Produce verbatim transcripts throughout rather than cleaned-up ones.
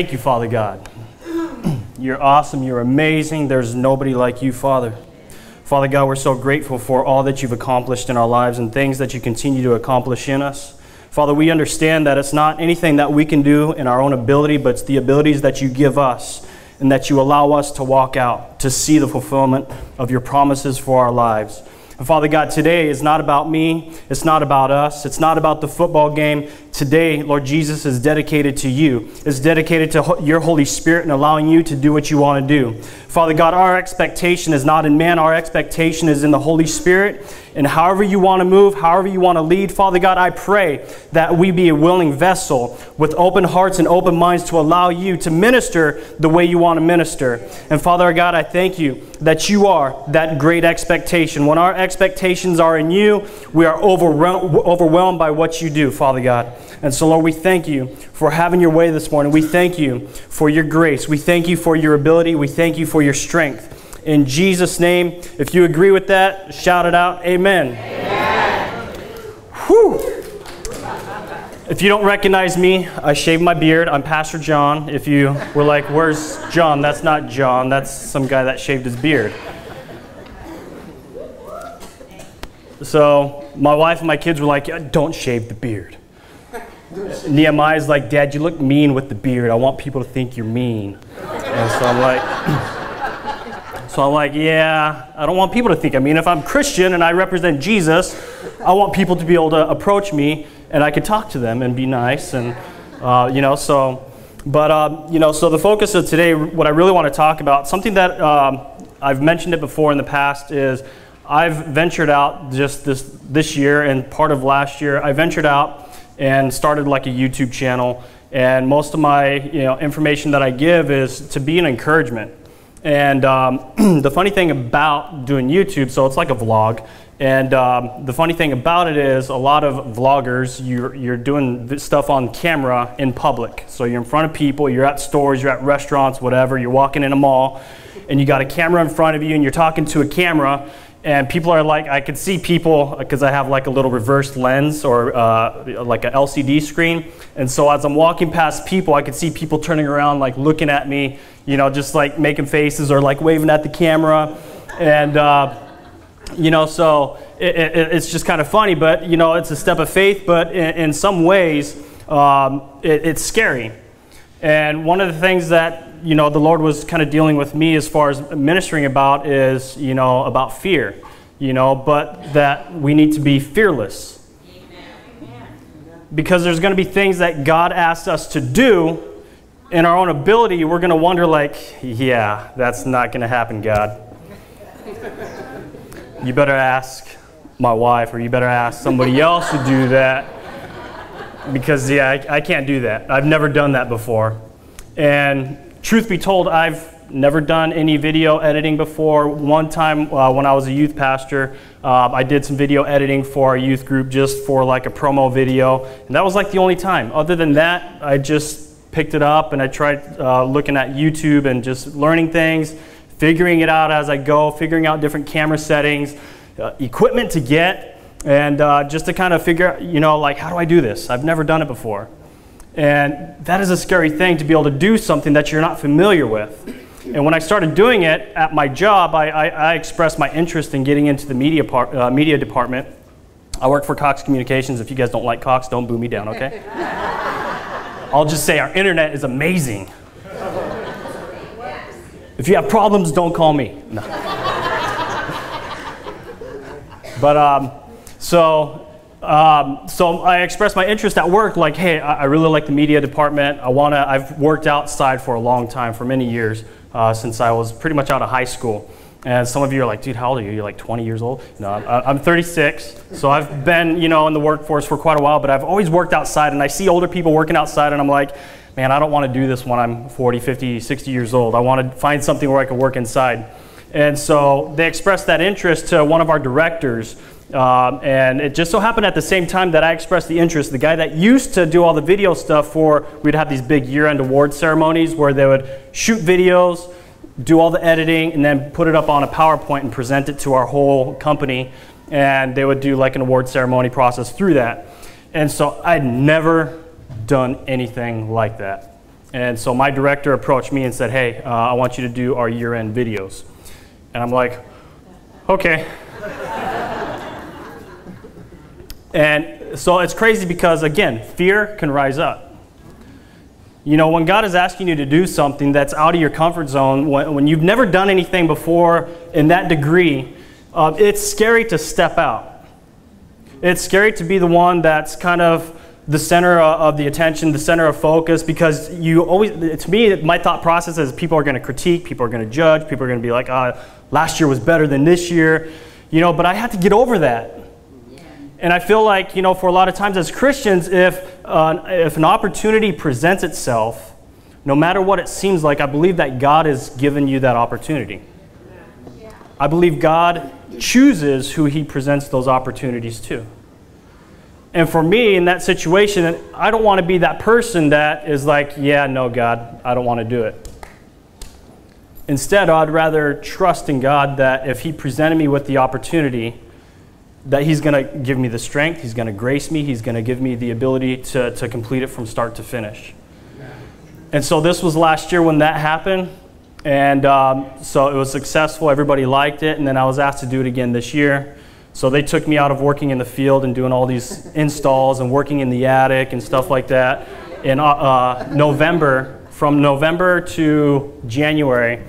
Thank you, Father God. You're awesome. You're amazing. There's nobody like you, Father. Father God, we're so grateful for all that you've accomplished in our lives and things that you continue to accomplish in us. Father, we understand that it's not anything that we can do in our own ability, but it's the abilities that you give us and that you allow us to walk out, to see the fulfillment of your promises for our lives. And Father God, today is not about me. It's not about us. It's not about the football game. Today, Lord Jesus, is dedicated to you. It's dedicated to your Holy Spirit and allowing you to do what you want to do. Father God, our expectation is not in man. Our expectation is in the Holy Spirit. And however you want to move, however you want to lead, Father God, I pray that we be a willing vessel with open hearts and open minds to allow you to minister the way you want to minister. And Father God, I thank you that you are that great expectation. When our expectations are in you, we are overwhelmed by what you do, Father God. And so, Lord, we thank you for having your way this morning. We thank you for your grace. We thank you for your ability. We thank you for your strength. In Jesus' name, if you agree with that, shout it out. Amen. Amen. Whew. If you don't recognize me, I shave my beard. I'm Pastor John. If you were like, where's John? That's not John. That's some guy that shaved his beard. So my wife and my kids were like, don't shave the beard. Nehemiah's like, Dad, you look mean with the beard. I want people to think you're mean. And so I'm like, so I'm like, yeah, I don't want people to think I'm mean. If I'm Christian and I represent Jesus, I want people to be able to approach me and I could talk to them and be nice. And, uh, you know, so, but, uh, you know, so the focus of today, what I really want to talk about, something that um, I've mentioned it before in the past is I've ventured out just this, this year and part of last year, I ventured out and started like a YouTube channel. And most of my you know, information that I give is to be an encouragement. And um, the funny thing about doing YouTube, so it's like a vlog. And um, the funny thing about it is a lot of vloggers, you're, you're doing this stuff on camera in public. So you're in front of people, you're at stores, you're at restaurants, whatever, you're walking in a mall and you got a camera in front of you and you're talking to a camera. And people are like, I could see people because I have like a little reverse lens or uh, like an L C D screen. And so as I'm walking past people, I could see people turning around, like looking at me, you know, just like making faces or like waving at the camera. And, uh, you know, so it, it, it's just kind of funny, but, you know, it's a step of faith. But in, in some ways, um, it, it's scary. And one of the things that you know, the Lord was kind of dealing with me as far as ministering about is, you know, about fear, you know, but that we need to be fearless. Amen. Because there's going to be things that God asks us to do in our own ability. We're going to wonder like, yeah, that's not going to happen, God. You better ask my wife or you better ask somebody else to do that because, yeah, I, I can't do that. I've never done that before. And truth be told, I've never done any video editing before. One time uh, when I was a youth pastor, uh, I did some video editing for our youth group just for like a promo video. And that was like the only time. Other than that, I just picked it up and I tried uh, looking at YouTube and just learning things, figuring it out as I go, figuring out different camera settings, uh, equipment to get, and uh, just to kind of figure out, you know, like, how do I do this? I've never done it before. And that is a scary thing to be able to do something that you're not familiar with. And when I started doing it at my job, I, I, I expressed my interest in getting into the media, part, uh, media department. I work for Cox Communications. If you guys don't like Cox, don't boo me down, okay? I'll just say our internet is amazing. If you have problems, don't call me. No. But um, so... Um, so I expressed my interest at work, like, hey, I, I really like the media department. I wanna, I've worked outside for a long time, for many years, uh, since I was pretty much out of high school. And some of you are like, dude, how old are you? You're like twenty years old? No, I'm, I'm thirty-six. So I've been, you know, in the workforce for quite a while, but I've always worked outside and I see older people working outside and I'm like, man, I don't wanna do this when I'm forty, fifty, sixty years old. I wanna find something where I can work inside. And so they expressed that interest to one of our directors. Um, and it just so happened at the same time that I expressed the interest, the guy that used to do all the video stuff for, we'd have these big year-end award ceremonies where they would shoot videos, do all the editing, and then put it up on a PowerPoint and present it to our whole company. And they would do like an award ceremony process through that. And so I'd never done anything like that. And so my director approached me and said, hey, uh, I want you to do our year-end videos. And I'm like, okay. And so it's crazy because, again, fear can rise up. You know, when God is asking you to do something that's out of your comfort zone, when, when you've never done anything before in that degree, uh, it's scary to step out. It's scary to be the one that's kind of the center of the attention, the center of focus, because you always, to me, my thought process is people are going to critique, people are going to judge, people are going to be like, uh, last year was better than this year, you know, but I had to get over that. Yeah. And I feel like, you know, for a lot of times as Christians, if, uh, if an opportunity presents itself, no matter what it seems like, I believe that God has given you that opportunity. Yeah. Yeah. I believe God chooses who he presents those opportunities to. And for me, in that situation, I don't want to be that person that is like, yeah, no, God, I don't want to do it. Instead, I'd rather trust in God that if he presented me with the opportunity, that he's going to give me the strength, he's going to grace me, he's going to give me the ability to, to complete it from start to finish. And so this was last year when that happened. And um, so it was successful, everybody liked it, and then I was asked to do it again this year. So they took me out of working in the field and doing all these installs and working in the attic and stuff like that. In uh, November, from November to January,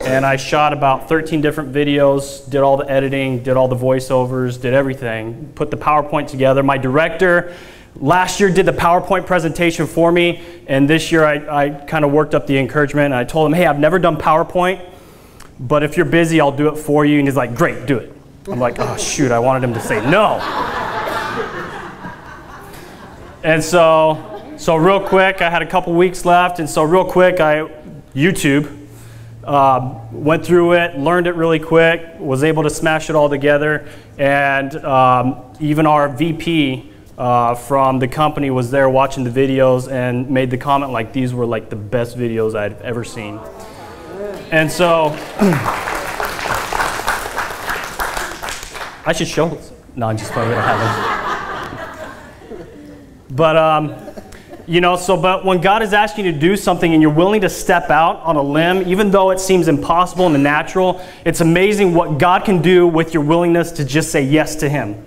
and I shot about thirteen different videos, did all the editing, did all the voiceovers, did everything, put the PowerPoint together. My director last year did the PowerPoint presentation for me, and this year I, I kind of worked up the encouragement, and I told him, hey, I've never done PowerPoint, but if you're busy, I'll do it for you. And he's like, great, do it. I'm like, oh, shoot, I wanted him to say no. And so, so real quick, I had a couple weeks left, and so real quick, I YouTube, uh, went through it, learned it really quick, was able to smash it all together, and um, even our V P uh, from the company was there watching the videos and made the comment like, these were like the best videos I'd ever seen. And so... I should show. No, I'm just playing. I don't have it. But um, you know, so but when God is asking you to do something and you're willing to step out on a limb, even though it seems impossible in the natural, it's amazing what God can do with your willingness to just say yes to Him.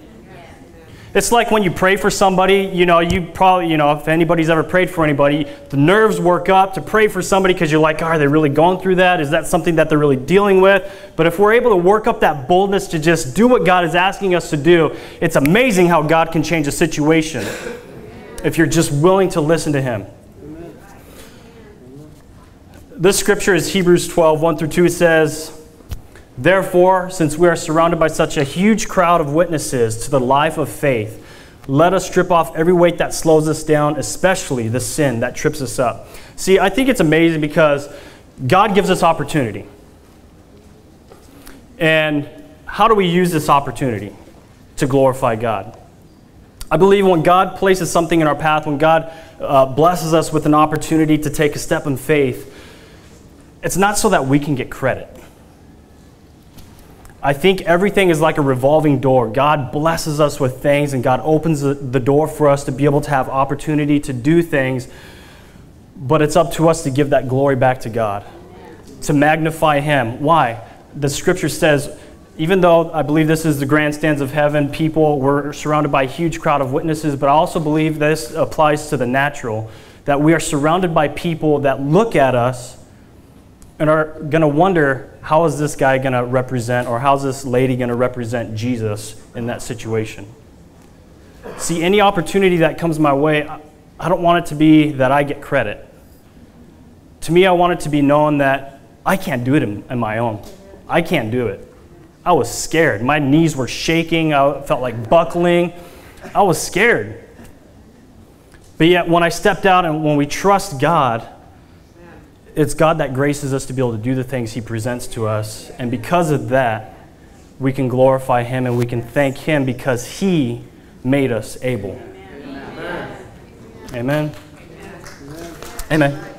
It's like when you pray for somebody. You know, you probably, you know, if anybody's ever prayed for anybody, the nerves work up to pray for somebody because you're like, oh, are they really going through that? Is that something that they're really dealing with? But if we're able to work up that boldness to just do what God is asking us to do, it's amazing how God can change a situation if you're just willing to listen to Him. This scripture is Hebrews twelve, one through two. It says, therefore, since we are surrounded by such a huge crowd of witnesses to the life of faith, let us strip off every weight that slows us down, especially the sin that trips us up. See, I think it's amazing because God gives us opportunity. And how do we use this opportunity to glorify God? I believe when God places something in our path, when God uh, blesses us with an opportunity to take a step in faith, it's not so that we can get credit. I think everything is like a revolving door. God blesses us with things, and God opens the door for us to be able to have opportunity to do things, but it's up to us to give that glory back to God, to magnify Him. Why? The scripture says, even though I believe this is the grandstands of heaven, people were surrounded by a huge crowd of witnesses, but I also believe this applies to the natural, that we are surrounded by people that look at us and are going to wonder, how is this guy going to represent, or how's this lady going to represent Jesus in that situation? See, any opportunity that comes my way, I don't want it to be that I get credit. To me, I want it to be known that I can't do it in, in my own. I can't do it. I was scared. My knees were shaking. I felt like buckling. I was scared. But yet, when I stepped out and when we trust God, it's God that graces us to be able to do the things He presents to us. And because of that, we can glorify Him and we can thank Him because He made us able. Amen. Amen. Amen. Amen.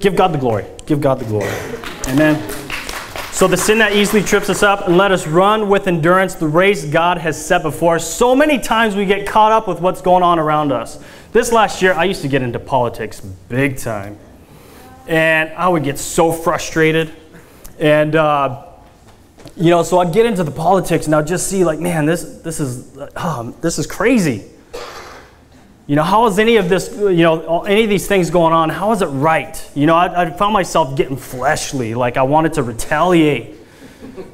Give God the glory. Give God the glory. Amen. So the sin that easily trips us up, and let us run with endurance the race God has set before us. So many times we get caught up with what's going on around us. This last year, I used to get into politics big time. and I would get so frustrated. And, uh, you know, so I'd get into the politics, and I'd just see, like, man, this, this, is, um, this is crazy. You know, how is any of this, you know, any of these things going on, how is it right? You know, I, I found myself getting fleshly, like I wanted to retaliate,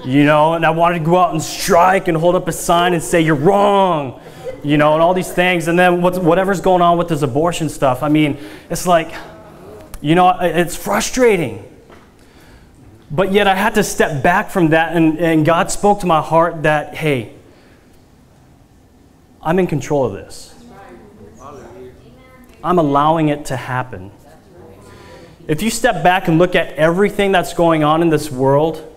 you know, and I wanted to go out and strike and hold up a sign and say, you're wrong, you know, and all these things. And then what's, whatever's going on with this abortion stuff, I mean, it's like, you know, it's frustrating. But yet I had to step back from that, and, and God spoke to my heart that, hey, I'm in control of this. I'm allowing it to happen. If you step back and look at everything that's going on in this world,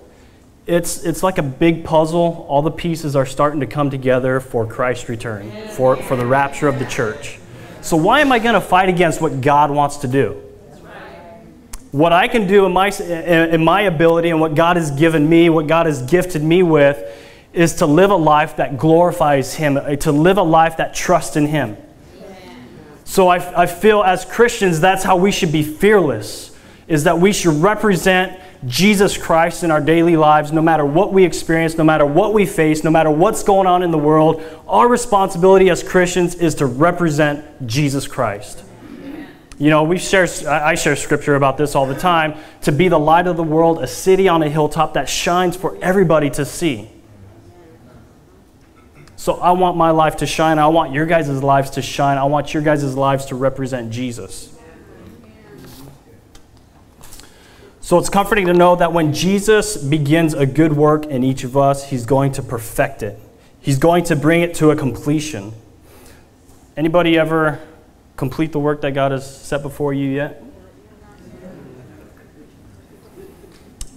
it's, it's like a big puzzle. All the pieces are starting to come together for Christ's return, for, for the rapture of the church. So why am I going to fight against what God wants to do? What I can do in my, in my ability and what God has given me, what God has gifted me with, is to live a life that glorifies Him, to live a life that trusts in Him. So I, I feel as Christians, that's how we should be fearless, is that we should represent Jesus Christ in our daily lives, no matter what we experience, no matter what we face, no matter what's going on in the world. Our responsibility as Christians is to represent Jesus Christ. You know, we share, I share scripture about this all the time, to be the light of the world, a city on a hilltop that shines for everybody to see. So I want my life to shine. I want your guys' lives to shine. I want your guys' lives to represent Jesus. So it's comforting to know that when Jesus begins a good work in each of us, He's going to perfect it. He's going to bring it to a completion. Anybody ever complete the work that God has set before you yet?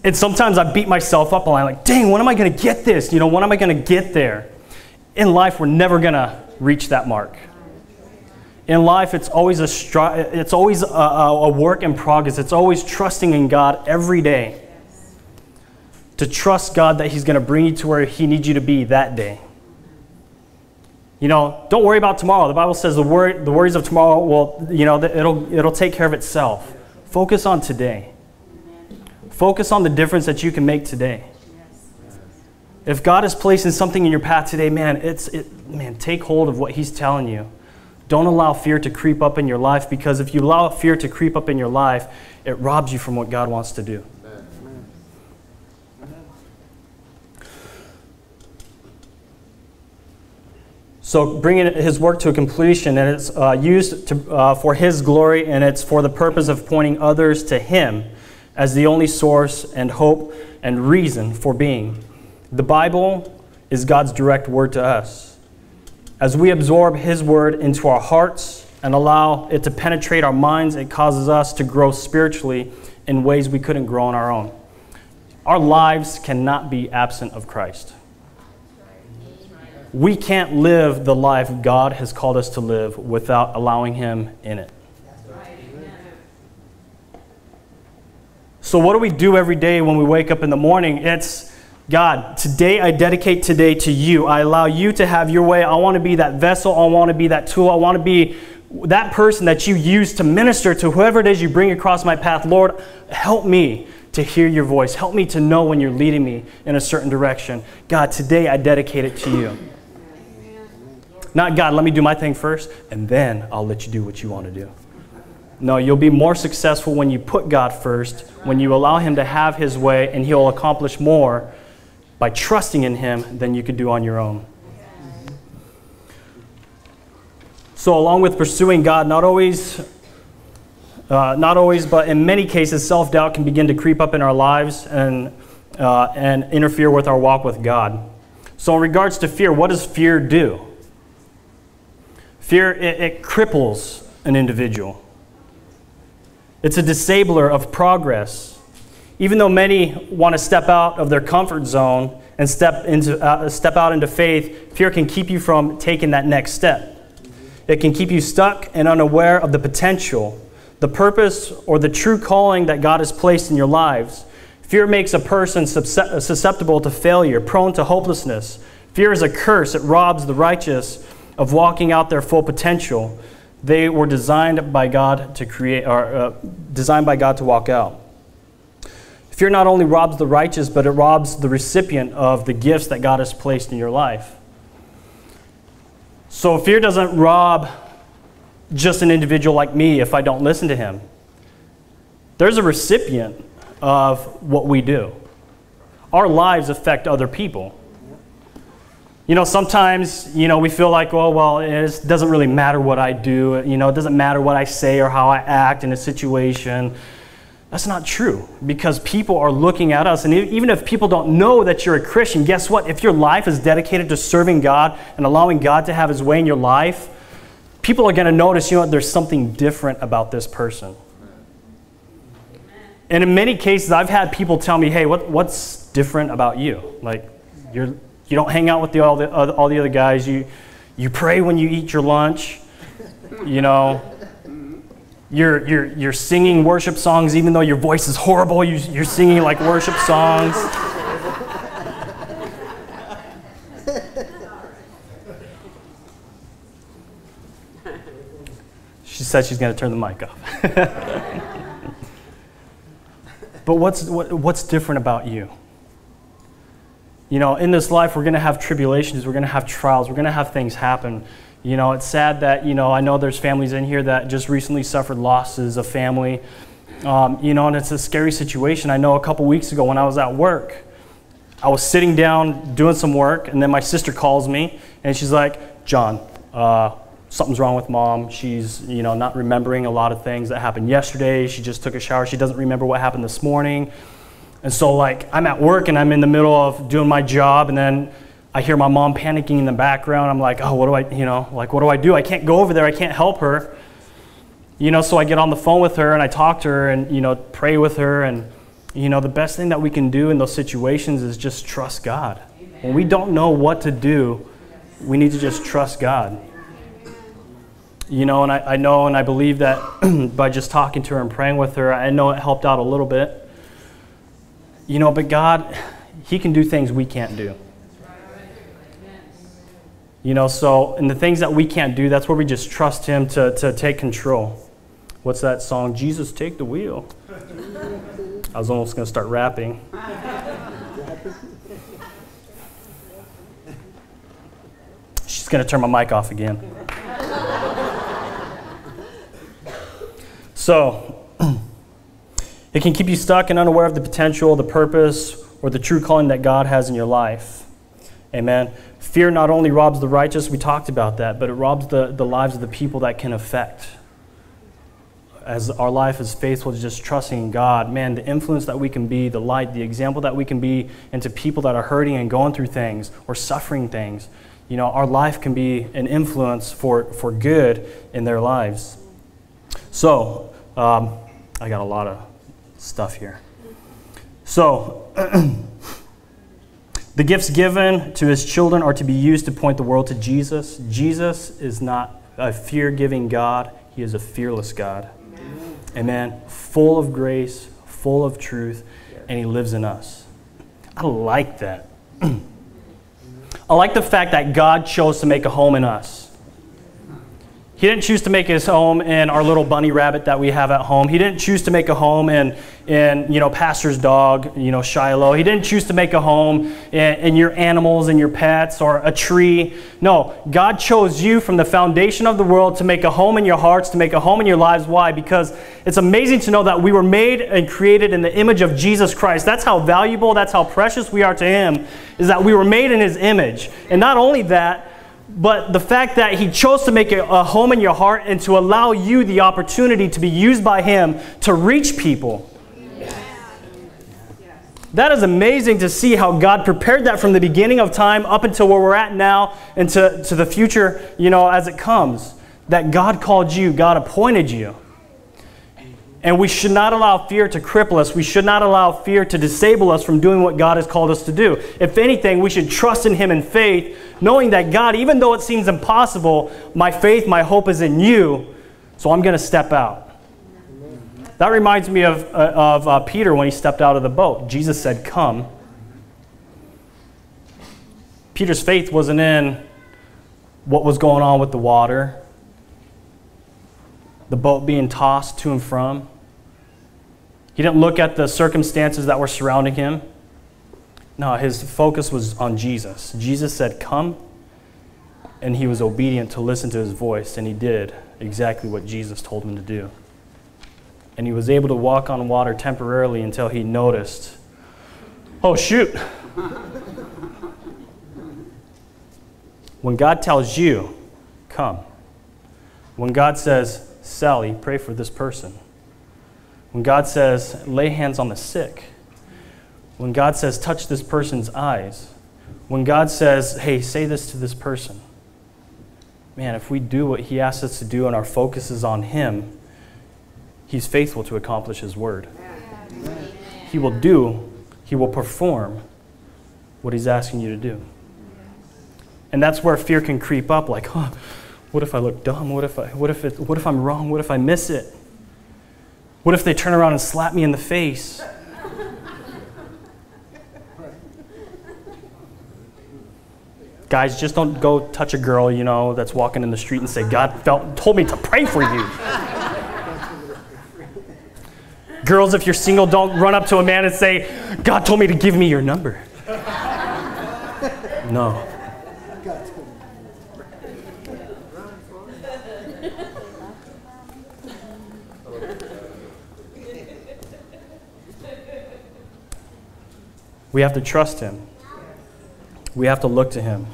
And sometimes I beat myself up, and I'm like, dang, when am I going to get this? You know, when am I going to get there? In life, we're never going to reach that mark. In life, it's always a stri- it's always a, a work in progress. It's always trusting in God every day. To trust God that He's going to bring you to where He needs you to be that day. You know, don't worry about tomorrow. The Bible says the, wor- the worries of tomorrow, will, you know, it'll, it'll take care of itself. Focus on today. Focus on the difference that you can make today. If God is placing something in your path today, man, it's, it, man, take hold of what He's telling you. Don't allow fear to creep up in your life, because if you allow fear to creep up in your life, it robs you from what God wants to do. Amen. So bringing His work to a completion, and it's uh, used to, uh, for His glory, and it's for the purpose of pointing others to Him as the only source and hope and reason for being. The Bible is God's direct word to us. As we absorb His word into our hearts and allow it to penetrate our minds, it causes us to grow spiritually in ways we couldn't grow on our own. Our lives cannot be absent of Christ. We can't live the life God has called us to live without allowing Him in it. So what do we do every day when we wake up in the morning? It's, God, today I dedicate today to You. I allow You to have Your way. I want to be that vessel. I want to be that tool. I want to be that person that You use to minister to whoever it is You bring across my path. Lord, help me to hear Your voice. Help me to know when You're leading me in a certain direction. God, today I dedicate it to You. Not, God, let me do my thing first, and then I'll let You do what You want to do. No, you'll be more successful when you put God first, when you allow Him to have His way, and He'll accomplish more by trusting in Him than you could do on your own. So along with pursuing God, not always, uh, not always, but in many cases, self-doubt can begin to creep up in our lives and, uh, and interfere with our walk with God. So in regards to fear, what does fear do? Fear, it, it cripples an individual. It's a disabler of progress. Even though many want to step out of their comfort zone and step, into, uh, step out into faith, fear can keep you from taking that next step. It can keep you stuck and unaware of the potential, the purpose, or the true calling that God has placed in your lives. Fear makes a person susceptible to failure, prone to hopelessness. Fear is a curse. It robs the righteous of walking out their full potential. they were designed by God to create, or uh, designed by God to walk out. Fear not only robs the righteous, but it robs the recipient of the gifts that God has placed in your life. So fear doesn't rob just an individual like me if I don't listen to him. There's a recipient of what we do. Our lives affect other people. You know, sometimes, you know, we feel like, well, well, it doesn't really matter what I do. You know, it doesn't matter what I say or how I act in a situation. That's not true, because people are looking at us. And even if people don't know that you're a Christian, guess what? If your life is dedicated to serving God and allowing God to have his way in your life, people are going to notice, you know, there's something different about this person. And in many cases, I've had people tell me, hey, what, what's different about you? Like, you're, you don't hang out with the, all, the, all the other guys. You, you pray when you eat your lunch, you know. You're, you're, you're singing worship songs, even though your voice is horrible, you, you're singing like worship songs. She said she's going to turn the mic off. But what's, what, what's different about you? You know, in this life, we're going to have tribulations, we're going to have trials, we're going to have things happen. You know, it's sad that, you know, I know there's families in here that just recently suffered losses of family. Um, you know, and it's a scary situation. I know a couple weeks ago when I was at work, I was sitting down doing some work, and then my sister calls me, and she's like, John, uh, something's wrong with Mom. She's, you know, not remembering a lot of things that happened yesterday. She just took a shower. She doesn't remember what happened this morning. And so, like, I'm at work, and I'm in the middle of doing my job, and then I hear my mom panicking in the background. I'm like, oh, what do I, you know, like, what do I do? I can't go over there. I can't help her. You know, so I get on the phone with her and I talk to her and, you know, pray with her. And, you know, the best thing that we can do in those situations is just trust God. Amen. When we don't know what to do, we need to just trust God. You know, and I, I know and I believe that by just talking to her and praying with her, I know it helped out a little bit. You know, but God, he can do things we can't do. You know, so, and the things that we can't do, that's where we just trust him to, to take control. What's that song? Jesus, take the wheel. I was almost going to start rapping. She's going to turn my mic off again. So, it can keep you stuck and unaware of the potential, the purpose, or the true calling that God has in your life. Amen. Fear not only robs the righteous, we talked about that, but it robs the, the lives of the people that can affect. As our life is faithful to just trusting God, man, the influence that we can be, the light, the example that we can be into people that are hurting and going through things or suffering things, you know, our life can be an influence for, for good in their lives. So, um, I got a lot of stuff here. So, the gifts given to his children are to be used to point the world to Jesus. Jesus is not a fear-giving God. He is a fearless God. Amen. Amen. Full of grace, full of truth, and he lives in us. I like that. I like the fact that God chose to make a home in us. He didn't choose to make his home in our little bunny rabbit that we have at home. He didn't choose to make a home in in you know, pastor's dog, you know, Shiloh. He didn't choose to make a home in, in your animals and your pets or a tree. No, God chose you from the foundation of the world to make a home in your hearts, to make a home in your lives. Why? Because it's amazing to know that we were made and created in the image of Jesus Christ. That's how valuable, that's how precious we are to him, is that we were made in his image. And not only that, but the fact that he chose to make a home in your heart and to allow you the opportunity to be used by him to reach people. That is amazing to see how God prepared that from the beginning of time up until where we're at now and to, to the future, you know, as it comes. That God called you, God appointed you. And we should not allow fear to cripple us. We should not allow fear to disable us from doing what God has called us to do. If anything, we should trust in him in faith, knowing that God, even though it seems impossible, my faith, my hope is in you, so I'm going to step out. That reminds me of, uh, of uh, Peter when he stepped out of the boat. Jesus said, come. Peter's faith wasn't in what was going on with the water. the boat being tossed to and from. He didn't look at the circumstances that were surrounding him. No, his focus was on Jesus. Jesus said, "Come," and he was obedient to listen to his voice, and he did exactly what Jesus told him to do. And he was able to walk on water temporarily until he noticed, oh, shoot. When God tells you, come. When God says, Sally, pray for this person. When God says, lay hands on the sick. When God says, touch this person's eyes. When God says, hey, say this to this person. Man, if we do what he asks us to do and our focus is on him, he's faithful to accomplish his word. Amen. He will do, he will perform what he's asking you to do. And that's where fear can creep up, like, huh, what if I look dumb? What if, I, what, if it, what if I'm wrong? What if I miss it? What if they turn around and slap me in the face? Guys, just don't go touch a girl, you know, that's walking in the street and say, God felt, told me to pray for you. Girls, if you're single, don't run up to a man and say, God told me to give me your number. No. We have to trust him. We have to look to him.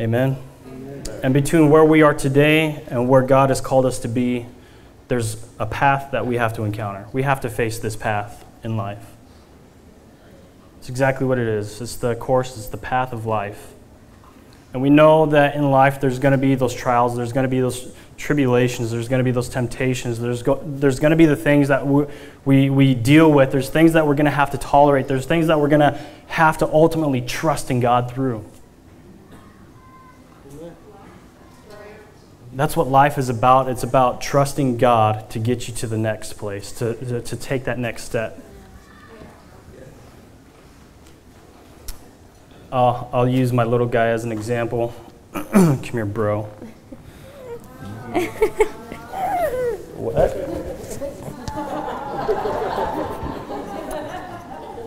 Amen? Amen? And between where we are today and where God has called us to be, there's a path that we have to encounter. We have to face this path in life. It's exactly what it is. It's the course, it's the path of life. And we know that in life there's going to be those trials, there's going to be those tribulations, there's going to be those temptations, there's, go, there's going to be the things that we, we, we deal with, there's things that we're going to have to tolerate, there's things that we're going to have to ultimately trust in God through. That's what life is about. It's about trusting God to get you to the next place, to, to, to take that next step. Uh, I'll use my little guy as an example. Come here, bro. What?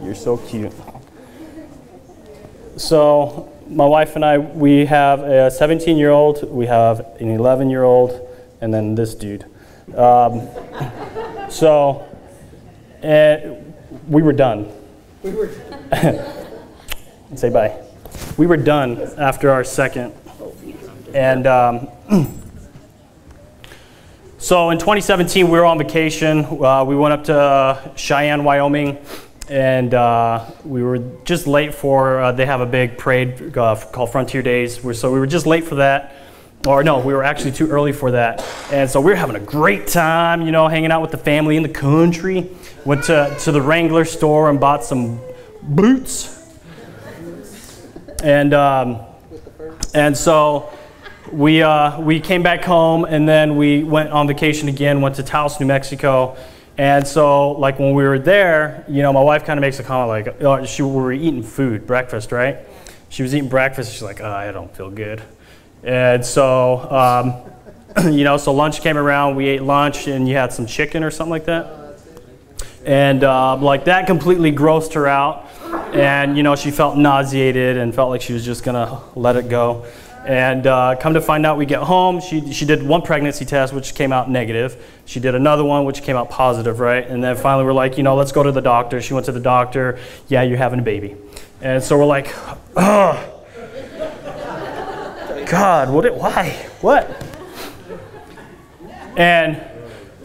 You're so cute. So my wife and I, we have a seventeen-year-old, we have an eleven-year-old, and then this dude. Um, so and we were done. We were done. Say bye. We were done after our second. And um, so in twenty seventeen, we were on vacation. Uh, we went up to uh, Cheyenne, Wyoming, and uh, we were just late for, uh, they have a big parade uh, called Frontier Days. We're, so we were just late for that. Or no, we were actually too early for that. And so we were having a great time, you know, hanging out with the family in the country. Went to, to the Wrangler store and bought some boots. And um, and so we uh, we came back home, and then we went on vacation again. Went to Taos, New Mexico, and so like when we were there, you know, my wife kind of makes a comment like, oh, she we were eating food, breakfast, right? She was eating breakfast. She's like, oh, I don't feel good, and so um, you know, so lunch came around. We ate lunch, and you had some chicken or something like that, and uh, like that completely grossed her out. And, you know, she felt nauseated and felt like she was just going to let it go. And uh, come to find out, we get home. She, she did one pregnancy test, which came out negative. She did another one, which came out positive, right? And then finally we're like, you know, let's go to the doctor. She went to the doctor. Yeah, you're having a baby. And so we're like, oh, God, what it, why? What? And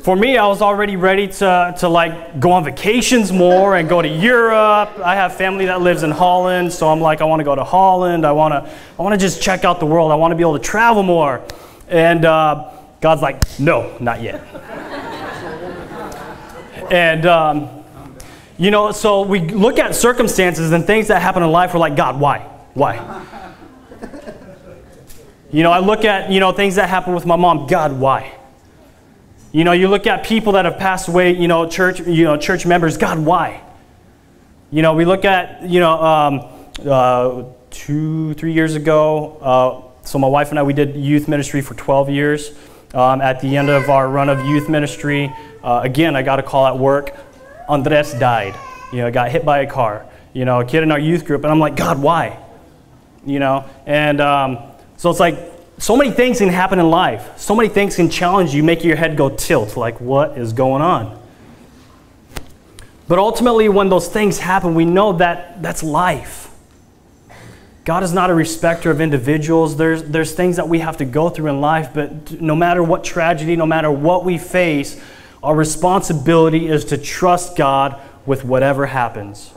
for me, I was already ready to, to like go on vacations more and go to Europe. I have family that lives in Holland, so I'm like, I want to go to Holland. I want to I want to just check out the world. I want to be able to travel more. And uh, God's like, no, not yet. And, um, you know, so we look at circumstances and things that happen in life. We're like, God, why? Why? You know, I look at, you know, things that happen with my mom. God, why? You know, you look at people that have passed away, you know, church, you know, church members. God, why? You know, we look at, you know, um, uh, two, three years ago, uh, So my wife and I, we did youth ministry for twelve years. Um, at the end of our run of youth ministry, uh, again, I got a call at work. Andres died. You know, got hit by a car. You know, a kid in our youth group. And I'm like, God, why? You know, and um, so it's like so many things can happen in life. So many things can challenge you, make your head go tilt. Like, what is going on? But ultimately, when those things happen, we know that that's life. God is not a respecter of individuals. There's, there's things that we have to go through in life, but no matter what tragedy, no matter what we face, our responsibility is to trust God with whatever happens.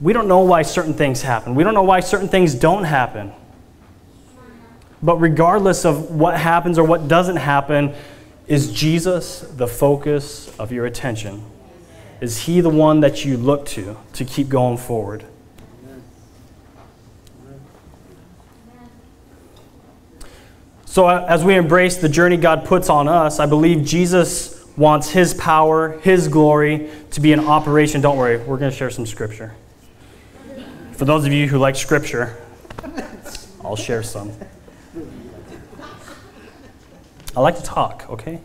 We don't know why certain things happen. We don't know why certain things don't happen. But regardless of what happens or what doesn't happen, is Jesus the focus of your attention? Is he the one that you look to to keep going forward? So as we embrace the journey God puts on us, I believe Jesus wants his power, his glory to be in operation. Don't worry, we're going to share some scripture. For those of you who like scripture, I'll share some. I like to talk, okay?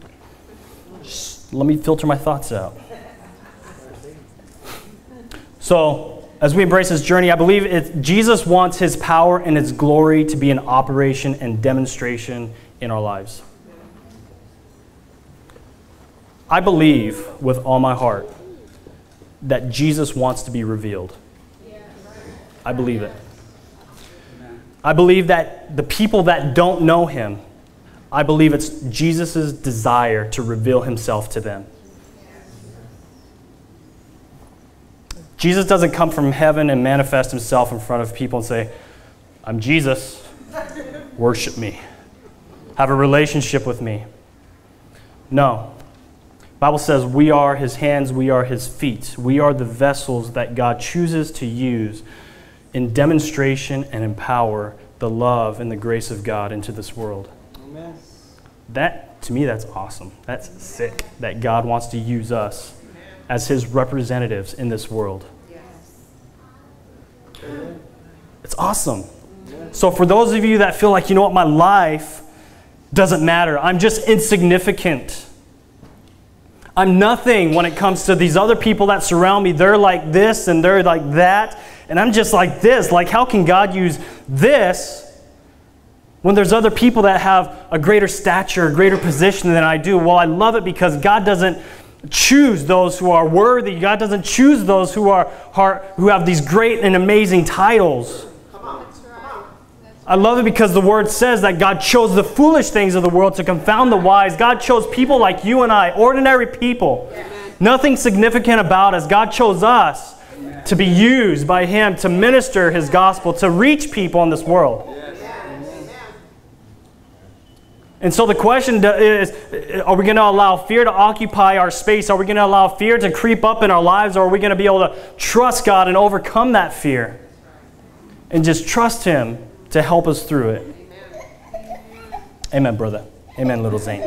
Just let me filter my thoughts out. So, as we embrace this journey, I believe it, Jesus wants his power and his glory to be an operation and demonstration in our lives. I believe with all my heart that Jesus wants to be revealed. I believe it. I believe that the people that don't know him, I believe it's Jesus' desire to reveal himself to them. Jesus doesn't come from heaven and manifest himself in front of people and say, I'm Jesus, worship me, have a relationship with me. No. The Bible says we are his hands, we are his feet. We are the vessels that God chooses to use in demonstration and empower the love and the grace of God into this world. That, to me, that's awesome. That's sick that God wants to use us as his representatives in this world. Yes. It's awesome. So for those of you that feel like, you know what, my life doesn't matter. I'm just insignificant. I'm nothing when it comes to these other people that surround me. They're like this and they're like that. And I'm just like this. Like, how can God use this when there's other people that have a greater stature, a greater position than I do? Well, I love it because God doesn't choose those who are worthy. God doesn't choose those who are, are who have these great and amazing titles. Come on. That's right. I love it because the Word says that God chose the foolish things of the world to confound the wise. God chose people like you and I, ordinary people. Amen. Nothing significant about us. God chose us Amen. To be used by Him to minister His gospel, to reach people in this world. Yes. And so the question is, are we going to allow fear to occupy our space? Are we going to allow fear to creep up in our lives? Or are we going to be able to trust God and overcome that fear? And just trust Him to help us through it. Amen, Amen brother. Amen, little Zane.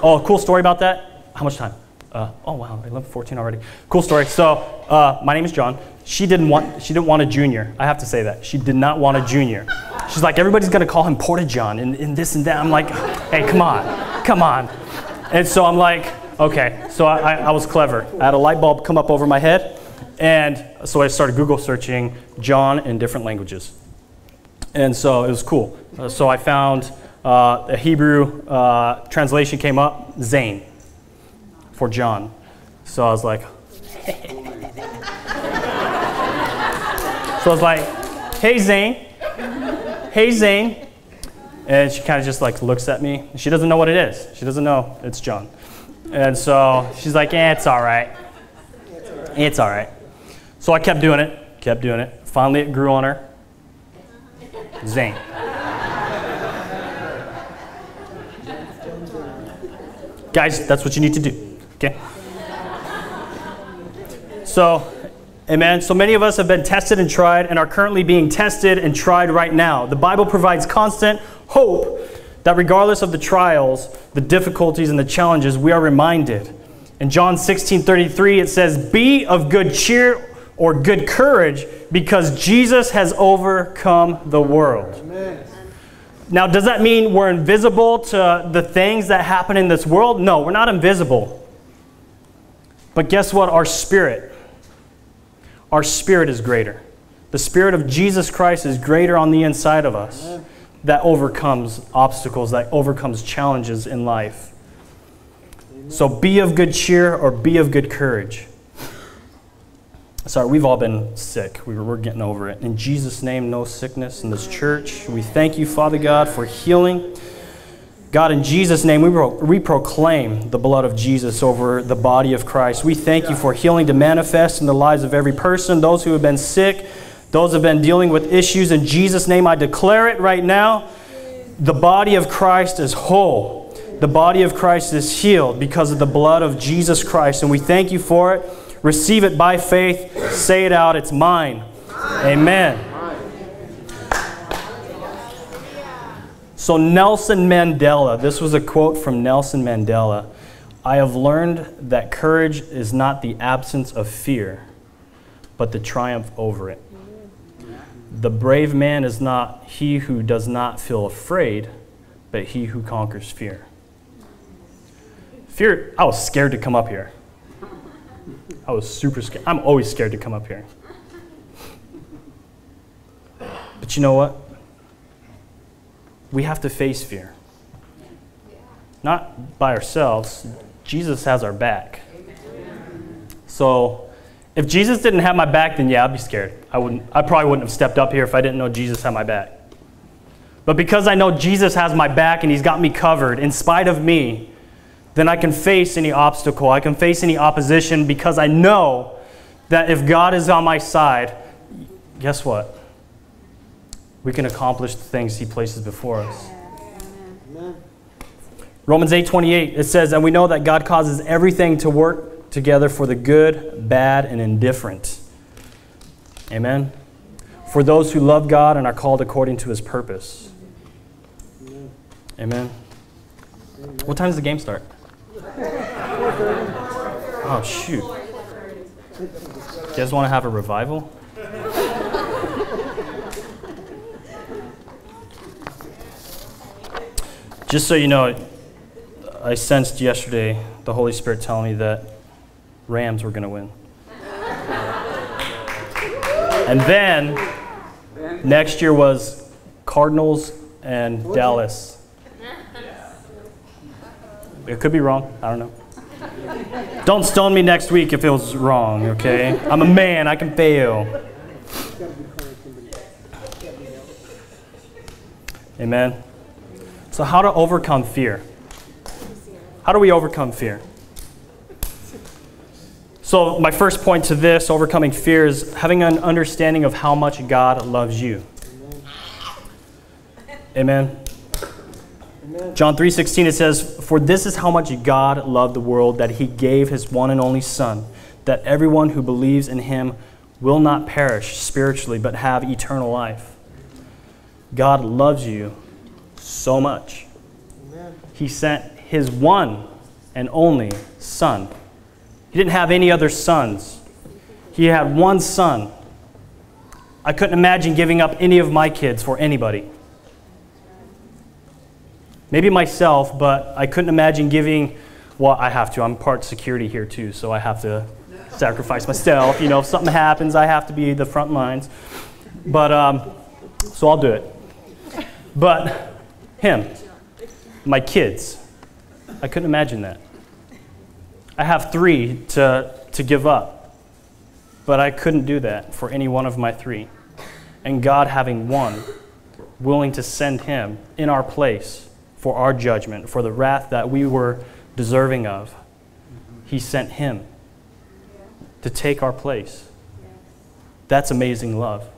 Oh, cool story about that. How much time? Uh, oh, wow, eleven fourteen already. Cool story. So uh, my name is John. She didn't want, she didn't want a junior. I have to say that. She did not want a junior. She's like, everybody's going to call him Porta John and, and this and that. I'm like, hey, come on. Come on. And so I'm like, okay. So I, I, I was clever. I had a light bulb come up over my head. And so I started Google searching John in different languages. And so it was cool. Uh, so I found uh, a Hebrew uh, translation came up, Zane, for John. So I was like, so I was like, hey, Zane. Hey, Zane. And she kind of just like looks at me. She doesn't know what it is. She doesn't know it's John. And so she's like, eh, it's all right. It's all right. So I kept doing it, kept doing it. Finally, it grew on her. Zane. Guys, that's what you need to do, okay? So... Amen. So many of us have been tested and tried and are currently being tested and tried right now. The Bible provides constant hope that regardless of the trials, the difficulties, and the challenges, we are reminded. In John sixteen thirty-three, it says, be of good cheer, or good courage because Jesus has overcome the world. Amen. Now, does that mean we're invisible to the things that happen in this world? No, we're not invisible. But guess what? Our spirit, our spirit is greater. The spirit of Jesus Christ is greater on the inside of us. Amen. That overcomes obstacles, that overcomes challenges in life. Amen. So be of good cheer or be of good courage. Sorry, we've all been sick. We were, we're getting over it. In Jesus' name, no sickness in this church. We thank you, Father God, for healing. God, in Jesus' name, we, pro we proclaim the blood of Jesus over the body of Christ. We thank you for healing to manifest in the lives of every person, those who have been sick, those who have been dealing with issues. In Jesus' name, I declare it right now. The body of Christ is whole. The body of Christ is healed because of the blood of Jesus Christ, and we thank you for it. Receive it by faith. Say it out. It's mine. Amen. So Nelson Mandela, this was a quote from Nelson Mandela. I have learned that courage is not the absence of fear, but the triumph over it. The brave man is not he who does not feel afraid, but he who conquers fear. Fear, I was scared to come up here. I was super scared. I'm always scared to come up here. But you know what? We have to face fear. Not by ourselves. Jesus has our back. So if Jesus didn't have my back, then yeah, I'd be scared. I wouldn't, I probably wouldn't have stepped up here if I didn't know Jesus had my back. But because I know Jesus has my back and he's got me covered in spite of me, then I can face any obstacle. I can face any opposition because I know that if God is on my side, guess what? We can accomplish the things he places before us. Amen. Romans eight twenty-eight, it says, and we know that God causes everything to work together for the good, bad, and indifferent. Amen? For those who love God and are called according to his purpose. Amen? Amen. What time does the game start? Oh, shoot. You guys want to have a revival? Just so you know, I sensed yesterday the Holy Spirit telling me that Rams were going to win. And then next year was Cardinals and Dallas. It could be wrong. I don't know. Don't stone me next week if it was wrong, okay? I'm a man. I can fail. Amen. So how to overcome fear? How do we overcome fear? So my first point to this, overcoming fear, is having an understanding of how much God loves you. Amen. John three sixteen, it says, for this is how much God loved the world, that he gave his one and only Son, that everyone who believes in him will not perish spiritually, but have eternal life. God loves you so much. Amen. He sent his one and only Son. He didn't have any other sons. He had one Son. I couldn't imagine giving up any of my kids for anybody. Maybe myself, but I couldn't imagine giving, well, I have to. I'm part security here too, so I have to sacrifice myself. You know, if something happens, I have to be the front lines. But, um, so I'll do it. But him, my kids, I couldn't imagine that. I have three to, to give up, but I couldn't do that for any one of my three. And God having one, willing to send him in our place, for our judgment, for the wrath that we were deserving of. He sent him to take our place. That's amazing love.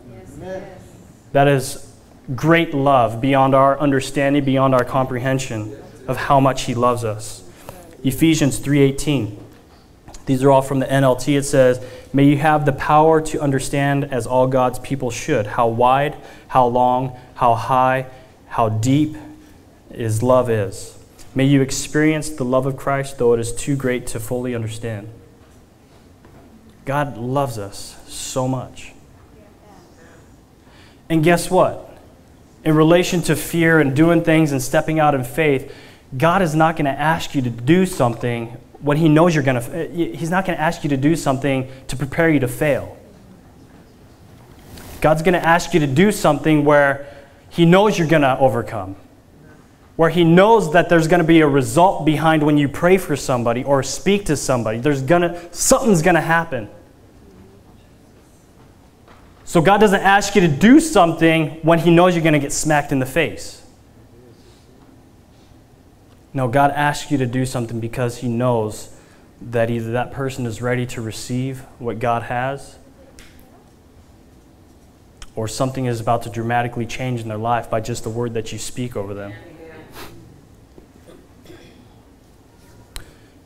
That is great love beyond our understanding, beyond our comprehension of how much he loves us. Ephesians three eighteen. These are all from the N L T. It says, may you have the power to understand, as all God's people should, how wide, how long, how high, how deep is love is. May you experience the love of Christ, though it is too great to fully understand. God loves us so much. And guess what? In relation to fear and doing things and stepping out in faith, God is not going to ask you to do something when he knows you're going to, he's not going to ask you to do something to prepare you to fail. God's going to ask you to do something where he knows you're going to overcome, where he knows that there's going to be a result behind when you pray for somebody or speak to somebody. There's going to, something's going to happen. So God doesn't ask you to do something when he knows you're going to get smacked in the face. No, God asks you to do something because he knows that either that person is ready to receive what God has or something is about to dramatically change in their life by just the word that you speak over them.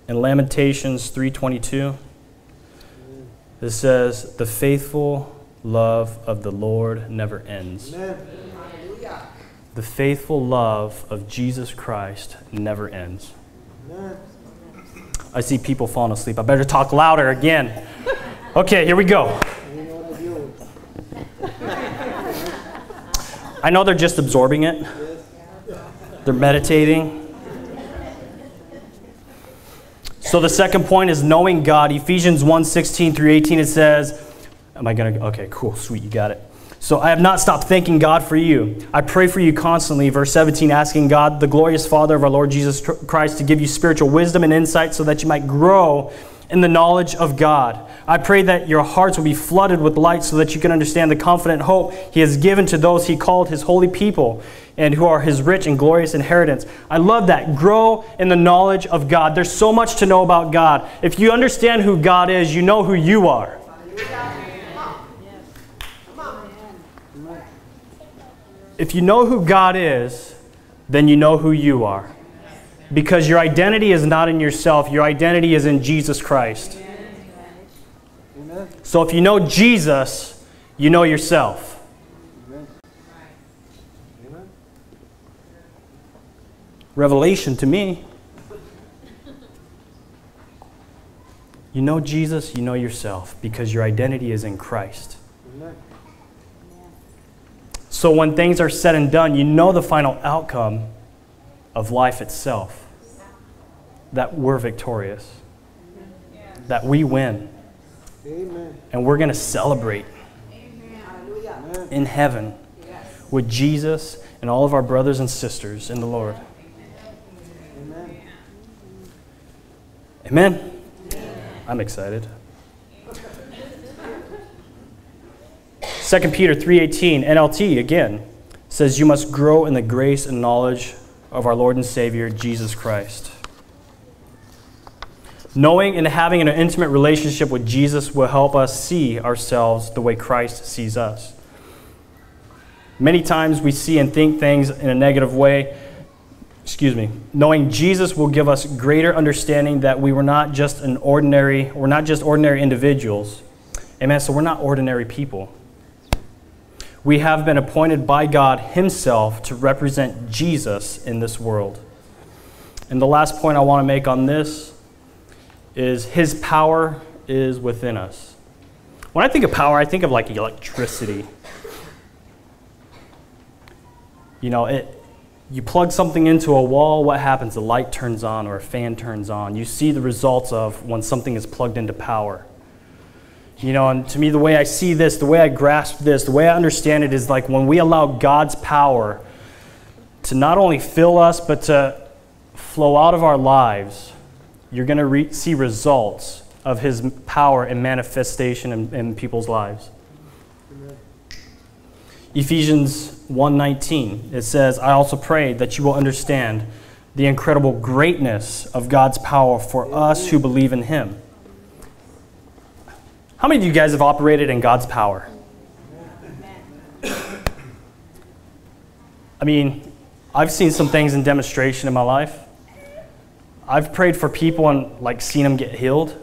In Lamentations three twenty-two, it says, "The faithful love of the Lord never ends." Amen. The faithful love of Jesus Christ never ends. Amen. I see people falling asleep. I better talk louder again. Okay, here we go. I know they're just absorbing it. They're meditating. So the second point is knowing God. Ephesians one sixteen through eighteen, it says, Am I going to? Okay, cool, sweet, you got it. "So I have not stopped thanking God for you. I pray for you constantly," verse seventeen, "asking God, the glorious Father of our Lord Jesus Christ, to give you spiritual wisdom and insight so that you might grow in the knowledge of God. I pray that your hearts will be flooded with light so that you can understand the confident hope he has given to those he called his holy people and who are his rich and glorious inheritance." I love that. Grow in the knowledge of God. There's so much to know about God. If you understand who God is, you know who you are. If you know who God is, then you know who you are. Because your identity is not in yourself. Your identity is in Jesus Christ. Amen. So if you know Jesus, you know yourself. Amen. Amen. Revelation to me. You know Jesus, you know yourself, because your identity is in Christ. Amen. So when things are said and done, you know the final outcome of life itself, that we're victorious, that we win. Amen. And we're going to celebrate. Amen. In heaven. Yes. With Jesus and all of our brothers and sisters in the Lord. Amen. Amen. Amen. I'm excited. Second Peter three eighteen, N L T again, says, "You must grow in the grace and knowledge of our Lord and Savior, Jesus Christ." Knowing and having an intimate relationship with Jesus will help us see ourselves the way Christ sees us. Many times we see and think things in a negative way. Excuse me. Knowing Jesus will give us greater understanding that we were not just an ordinary, we're not just ordinary individuals. Amen. So we're not ordinary people. We have been appointed by God himself to represent Jesus in this world. And the last point I want to make on this is his power is within us. When I think of power, I think of like electricity. You know, it, you plug something into a wall, what happens? The light turns on or a fan turns on. You see the results of when something is plugged into power. You know, and to me, the way I see this, the way I grasp this, the way I understand it is like when we allow God's power to not only fill us, but to flow out of our lives, you're going to re- see results of his power and manifestation in, in people's lives. Amen. Ephesians one nineteen, it says, "I also pray that you will understand the incredible greatness of God's power for us who believe in him." How many of you guys have operated in God's power? Amen. I mean, I've seen some things in demonstration in my life. I've prayed for people and like seen them get healed.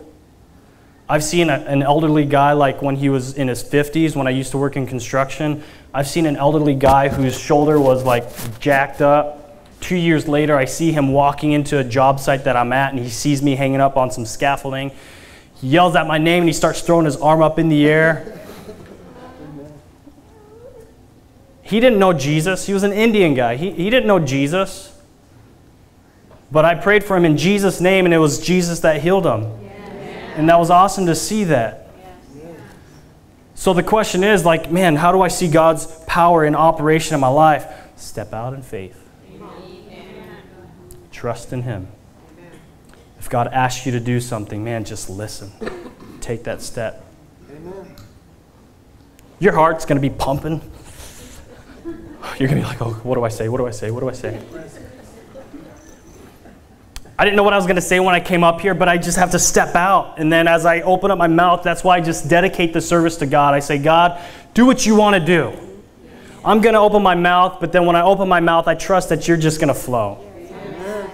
I've seen a, an elderly guy like when he was in his fifties, when I used to work in construction. I've seen an elderly guy whose shoulder was like jacked up. Two years later, I see him walking into a job site that I'm at and he sees me hanging up on some scaffolding. He yells at my name and he starts throwing his arm up in the air. He didn't know Jesus. He was an Indian guy. He, he didn't know Jesus. But I prayed for him in Jesus' name, and it was Jesus that healed him. Yes. And that was awesome to see that. Yes. So the question is, like, man, how do I see God's power in operation in my life? Step out in faith. Amen. Trust in him. Amen. If God asks you to do something, man, just listen. Take that step. Amen. Your heart's going to be pumping. You're going to be like, oh, what do I say? What do I say? What do I say? I didn't know what I was going to say when I came up here, but I just have to step out. And then as I open up my mouth, that's why I just dedicate the service to God. I say, God, do what you want to do. I'm going to open my mouth, but then when I open my mouth, I trust that you're just going to flow. Amen.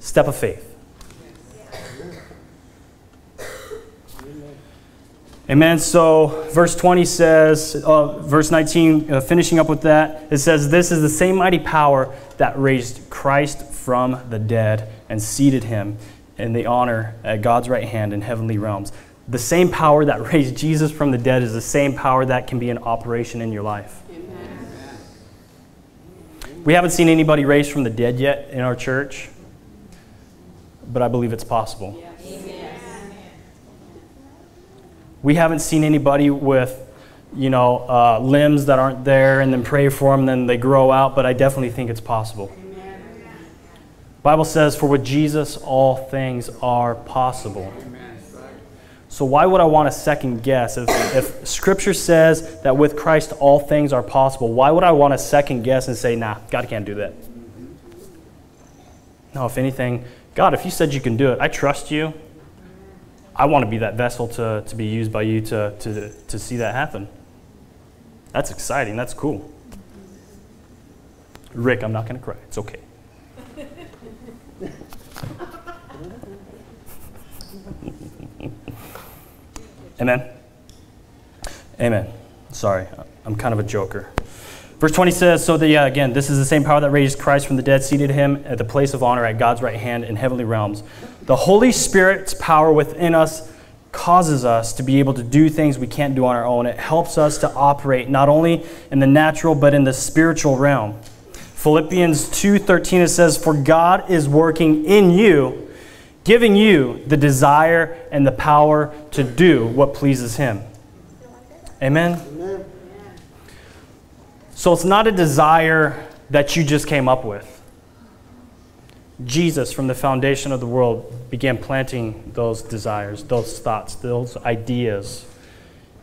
Step of faith. Amen. So verse twenty says, uh, verse nineteen, uh, finishing up with that, it says, this is the same mighty power that raised Christ from the dead and seated him in the honor at God's right hand in heavenly realms. The same power that raised Jesus from the dead is the same power that can be in operation in your life. Amen. We haven't seen anybody raised from the dead yet in our church, but I believe it's possible. Yeah. We haven't seen anybody with, you know, uh, limbs that aren't there, and then pray for them, then they grow out, but I definitely think it's possible. Amen. The Bible says, for with Jesus all things are possible. Amen. So why would I want to second guess? If, if Scripture says that with Christ all things are possible, why would I want to second guess and say, nah, God can't do that? No, if anything, God, if you said you can do it, I trust you. I want to be that vessel to, to be used by you to, to, to see that happen. That's exciting. That's cool. Rick, I'm not going to cry. It's okay. Amen? Amen. Sorry, I'm kind of a joker. Verse twenty says, so that, yeah, again, this is the same power that raised Christ from the dead, seated him at the place of honor at God's right hand in heavenly realms. The Holy Spirit's power within us causes us to be able to do things we can't do on our own. It helps us to operate not only in the natural but in the spiritual realm. Philippians two thirteen, it says, for God is working in you, giving you the desire and the power to do what pleases him. Amen? Amen. So it's not a desire that you just came up with. Jesus, from the foundation of the world, began planting those desires, those thoughts, those ideas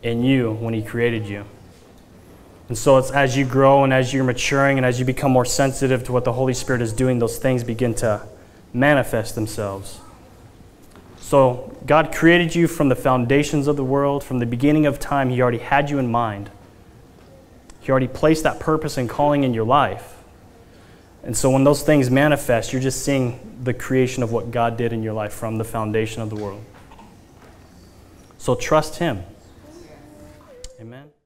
in you when he created you. And so it's as you grow and as you're maturing and as you become more sensitive to what the Holy Spirit is doing, those things begin to manifest themselves. So God created you from the foundations of the world. From the beginning of time, he already had you in mind. He already placed that purpose and calling in your life. And so when those things manifest, you're just seeing the creation of what God did in your life from the foundation of the world. So trust him. Amen.